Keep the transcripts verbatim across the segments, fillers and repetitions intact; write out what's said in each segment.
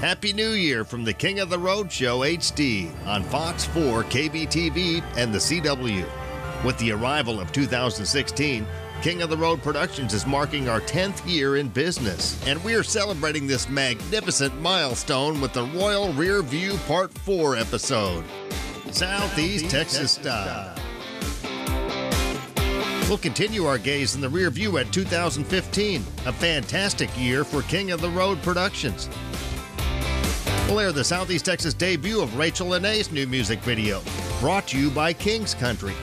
Happy New Year from the King of the Road Show H D on Fox four, K B T V, and the C W. With the arrival of two thousand sixteen, King of the Road Productions is marking our tenth year in business, and we are celebrating this magnificent milestone with the Royal Rear View Part four episode, Southeast Texas Style. We'll continue our gaze in the rear view at two thousand fifteen, a fantastic year for King of the Road Productions. We'll air the Southeast Texas debut of Rachel Lene's new music video, brought to you by King's Country.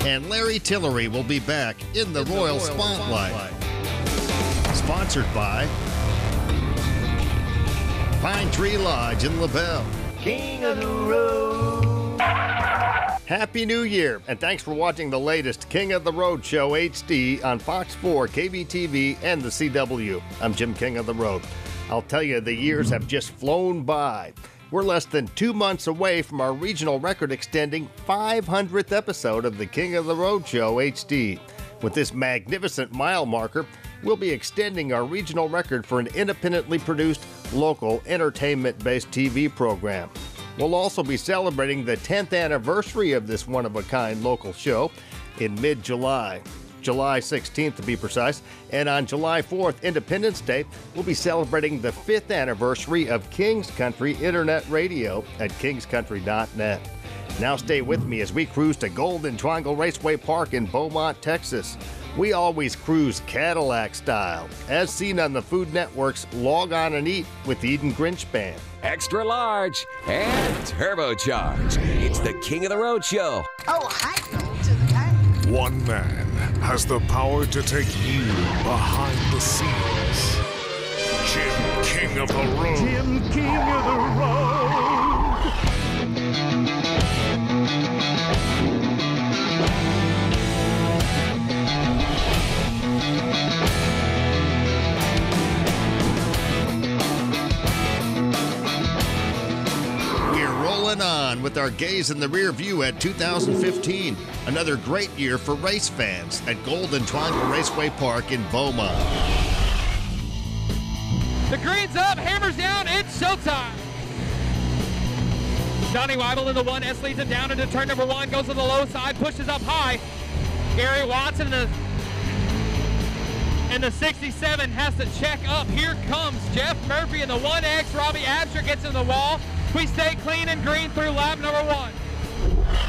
And Larry Tillery will be back in the, in Royal, the Royal Spotlight. Spotlight. Sponsored by Pine Tree Lodge in LaBelle. King of the Road. Happy New Year, and thanks for watching the latest King of the Road Show H D on Fox four, K B T V, and the C W. I'm Jim King of the Road. I'll tell you, the years have just flown by. We're less than two months away from our regional record-extending five hundredth episode of the King of the Road Show H D. With this magnificent mile marker, we'll be extending our regional record for an independently produced, local, entertainment-based T V program. We'll also be celebrating the tenth anniversary of this one-of-a-kind local show in mid-July. July sixteenth to be precise, and on July fourth, Independence Day, we'll be celebrating the fifth anniversary of King's Country Internet Radio at kings country dot net. Now stay with me as we cruise to Golden Triangle Raceway Park in Beaumont, Texas. We always cruise Cadillac style, as seen on the Food Network's Log On and Eat with Eden Grinch Band. Extra large and turbocharged. It's the King of the Road Show. Oh, I go to the guy. One man has the power to take you behind the scenes. Jim King of the Road. Jim King of the Road. We're rolling on with our gaze in the rear view at two thousand fifteen. Another great year for race fans at Golden Triangle Raceway Park in Beaumont. The green's up, hammers down, it's showtime. Johnny Weibel in the one, S leads him down into turn number one, goes to the low side, pushes up high. Gary Watson in the, in the sixty-seven has to check up. Here comes Jeff Murphy in the one X. Robbie Absher gets in the wall. We stay clean and green through lap number one.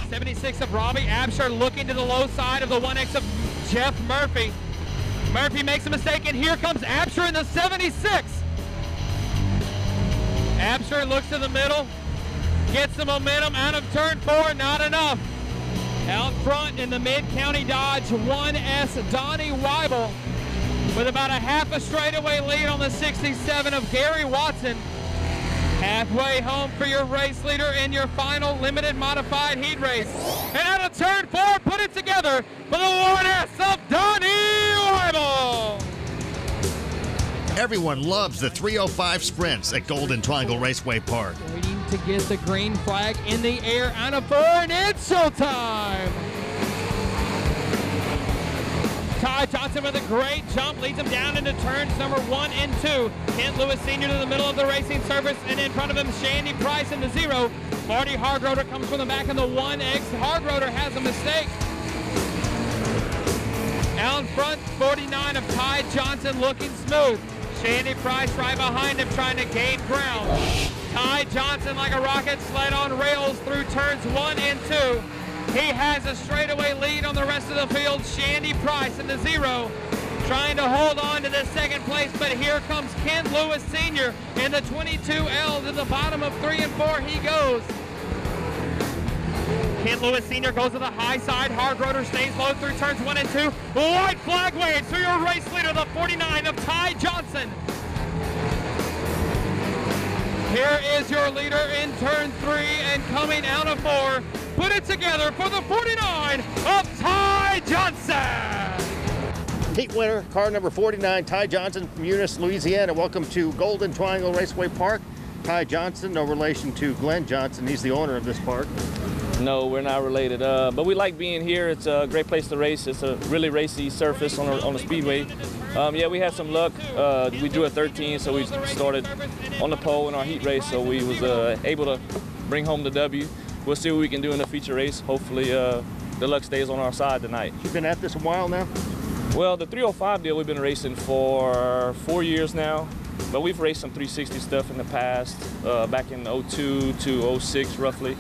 seventy-six of Robbie Absher looking to the low side of the one X of Jeff Murphy. Murphy makes a mistake, and here comes Absher in the seventy-six. Absher looks to the middle, gets the momentum out of turn four, not enough. Out front in the mid-county Dodge one S, Donnie Weibel with about a half a straightaway lead on the sixty-seven of Gary Watson. Halfway home for your race leader in your final limited modified heat race. And out of turn four, put it together for the one S of Donnie Weibel. Everyone loves the three oh five Sprints at Golden Triangle Raceway Park. Waiting to get the green flag in the air out of four, and it's showtime. Ty Johnson with a great jump, leads him down into turns number one and two. Kent Lewis Senior to the middle of the racing surface, and in front of him, Shandy Price in the zero. Marty Hartrauter comes from the back in the one X. Hartrauter has a mistake. Out front, forty-nine of Ty Johnson looking smooth. Shandy Price right behind him trying to gain ground. Ty Johnson like a rocket sled on rails through turns one and two. He has a straightaway lead on the rest of the field. Shandy Price in the zero, trying to hold on to this second place, but here comes Ken Lewis Senior in the twenty-two L to the bottom of three and four. He goes. Ken Lewis Senior goes to the high side. Hartrauter stays low through turns one and two. White flag waves to your race leader, the forty-nine of Ty Johnson. Here is your leader in turn three and coming out of four. Put it together for the forty-nine of Ty Johnson. Heat winner, car number forty-nine, Ty Johnson from Eunice, Louisiana. Welcome to Golden Triangle Raceway Park. Ty Johnson, no relation to Glenn Johnson. He's the owner of this park. No, we're not related, uh, but we like being here. It's a great place to race. It's a really racy surface on a, on a speedway. Um, yeah, we had some luck. Uh, we drew a thirteen, so we started on the pole in our heat race, so we was uh, able to bring home the W. We'll see what we can do in the feature race. Hopefully uh, the luck stays on our side tonight. You've been at this a while now? Well, the three oh five deal, we've been racing for four years now, but we've raced some three sixty stuff in the past, uh, back in oh two to oh six roughly.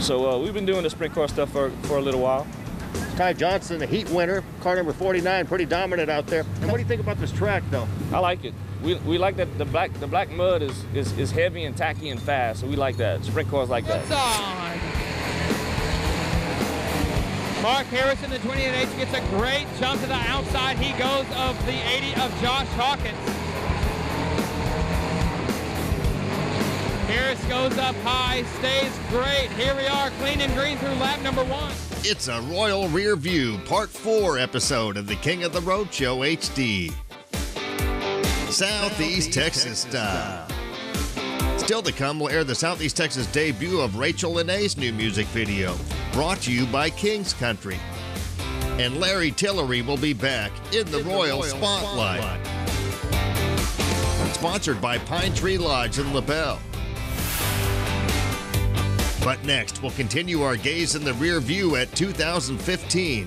So uh, we've been doing the sprint car stuff for, for a little while. Ty Johnson, the heat winner, car number forty-nine, pretty dominant out there. And what do you think about this track, though? I like it. We, we like that the black the black mud is, is, is heavy and tacky and fast, so we like that. Sprint cars like that. On. Mark Harris in the twenty-eight H gets a great jump to the outside. He goes of the eighty of Josh Hawkins. Harris goes up high, stays great. Here we are, clean and green through lap number one. It's a Royal Rear View Part four episode of the King of the Road Show H D. Southeast Texas style. Still to come, we'll air the Southeast Texas debut of Rachel Lenae's new music video, brought to you by King's Country. And Larry Tillery will be back in the Royal Spotlight. Sponsored by Pine Tree Lodge in LaBelle. But next, we'll continue our gaze in the rear view at two thousand fifteen.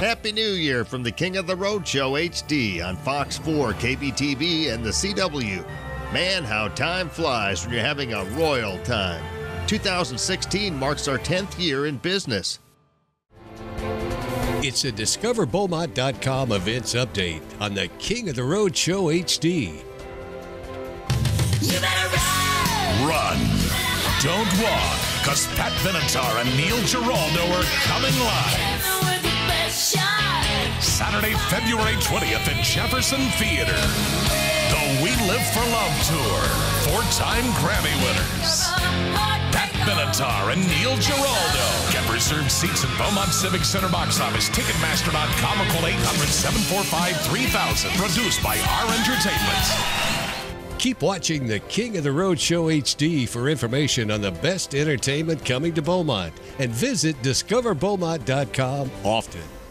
Happy New Year from the King of the Road Show H D on Fox four, K B T V, and the C W. Man, how time flies when you're having a royal time. two thousand sixteen marks our tenth year in business. It's a Discover Beaumont dot com events update on the King of the Road Show H D. You better run! Run. Don't walk, because Pat Benatar and Neil Giraldo are coming live. Saturday, February twentieth at Jefferson Theater. The We Live for Love Tour. Four-time Grammy winners. Pat Benatar and Neil Giraldo. Get reserved seats at Beaumont Civic Center box office. Ticketmaster dot com or call eight hundred, seven four five, three thousand. Produced by R Entertainment. Keep watching the King of the Road Show H D for information on the best entertainment coming to Beaumont, and visit Discover Beaumont dot com often.